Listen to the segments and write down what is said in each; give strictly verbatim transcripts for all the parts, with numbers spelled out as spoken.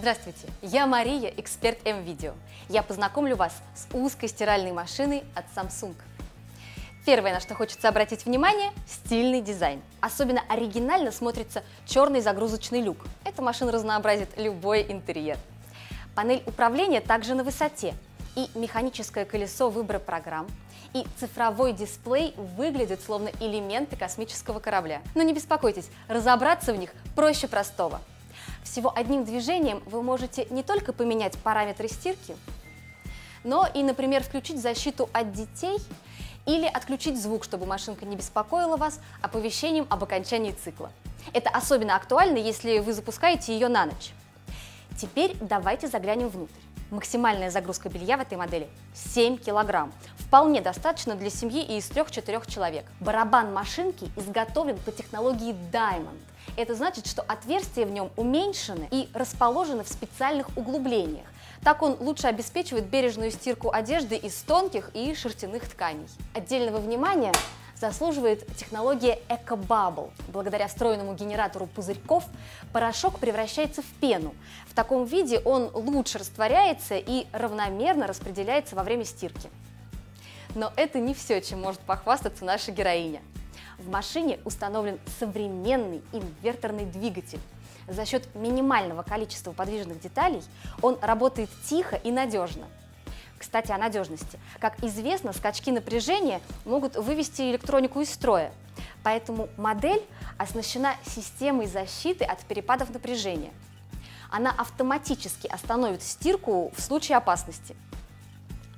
Здравствуйте, я Мария, эксперт М-Видео. Я познакомлю вас с узкой стиральной машиной от Samsung. Первое, на что хочется обратить внимание – стильный дизайн. Особенно оригинально смотрится черный загрузочный люк. Эта машина разнообразит любой интерьер. Панель управления также на высоте. И механическое колесо выбора программ, и цифровой дисплей выглядят словно элементы космического корабля. Но не беспокойтесь, разобраться в них проще простого. Всего одним движением вы можете не только поменять параметры стирки, но и, например, включить защиту от детей или отключить звук, чтобы машинка не беспокоила вас оповещением об окончании цикла. Это особенно актуально, если вы запускаете ее на ночь. Теперь давайте заглянем внутрь. Максимальная загрузка белья в этой модели семь килограмм. Вполне достаточно для семьи и из трёх-четырёх человек. Барабан машинки изготовлен по технологии Diamond. Это значит, что отверстия в нем уменьшены и расположены в специальных углублениях. Так он лучше обеспечивает бережную стирку одежды из тонких и шерстяных тканей. Отдельного внимания заслуживает технология Eco Bubble. Благодаря встроенному генератору пузырьков порошок превращается в пену. В таком виде он лучше растворяется и равномерно распределяется во время стирки. Но это не все, чем может похвастаться наша героиня. В машине установлен современный инверторный двигатель. За счет минимального количества подвижных деталей он работает тихо и надежно. Кстати, о надежности. Как известно, скачки напряжения могут вывести электронику из строя, поэтому модель оснащена системой защиты от перепадов напряжения. Она автоматически остановит стирку в случае опасности.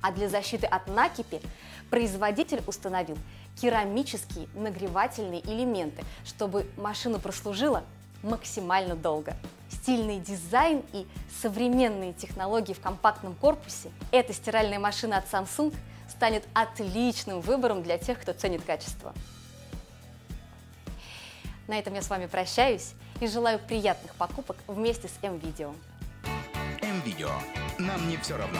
А для защиты от накипи производитель установил керамические нагревательные элементы, чтобы машина прослужила максимально долго. Стильный дизайн и современные технологии в компактном корпусе – эта стиральная машина от Samsung станет отличным выбором для тех, кто ценит качество. На этом я с вами прощаюсь и желаю приятных покупок вместе с М-Видео. М-Видео. Нам не все равно.